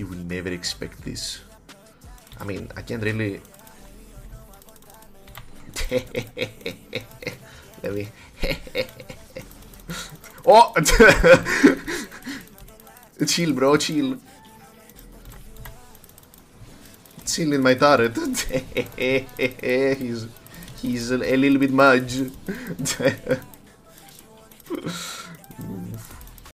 you will never expect this. I mean, I can't really... Let me... Oh! Chill, bro, chill. Chill in my turret. He's a little bit mudge.